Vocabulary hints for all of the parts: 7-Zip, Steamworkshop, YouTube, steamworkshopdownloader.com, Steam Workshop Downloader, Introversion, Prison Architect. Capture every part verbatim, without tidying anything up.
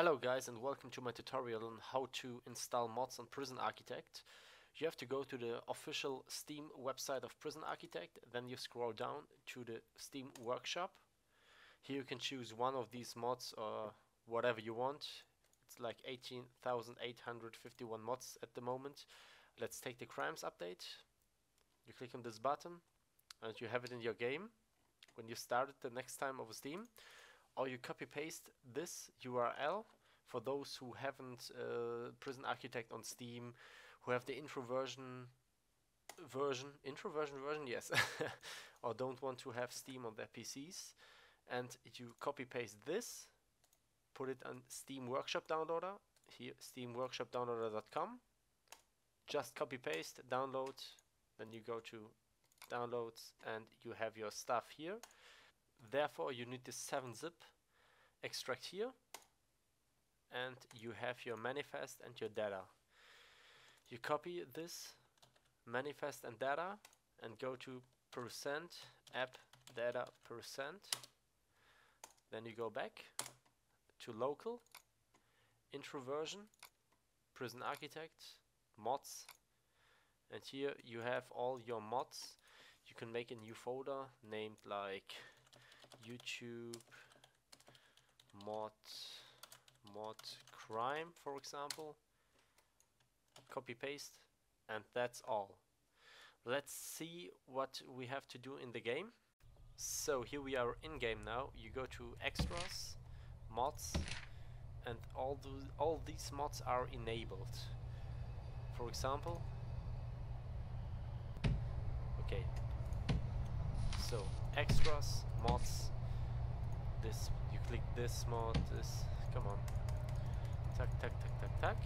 Hello guys, and welcome to my tutorial on how to install mods on Prison Architect. You have to go to the official Steam website of Prison Architect, then you scroll down to the Steam Workshop. Here you can choose one of these mods or whatever you want. It's like eighteen thousand eight hundred fifty-one mods at the moment. Let's take the crimes update. You click on this button and you have it in your game when you start it the next time over Steam. Or you copy paste this U R L for those who haven't uh, Prison Architect on Steam, who have the Introversion version, Introversion version, yes, or don't want to have Steam on their P Cs, and you copy paste this, put it on Steam Workshop Downloader, here steam workshop downloader dot com, just copy paste, download, then you go to downloads and you have your stuff here. Therefore, you need this seven zip extract here, and you have your manifest and your data. You copy this manifest and data and go to percent app data percent. Then you go back to local, Introversion, Prison Architect, mods, and here you have all your mods. You can make a new folder named like YouTube mod mod crime, for example. Copy paste, and that's all. Let's see what we have to do in the game. So here we are in game now. You go to extras, mods, and all those all these mods are enabled. For example, okay, so extras, mods, this, you click this mod, this, come on, tac, tac, tac, tac, tac,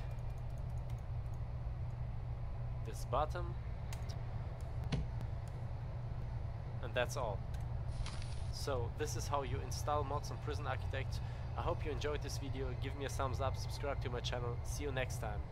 this button, and that's all. So this is how you install mods on Prison Architect. I hope you enjoyed this video. Give me a thumbs up, subscribe to my channel, see you next time.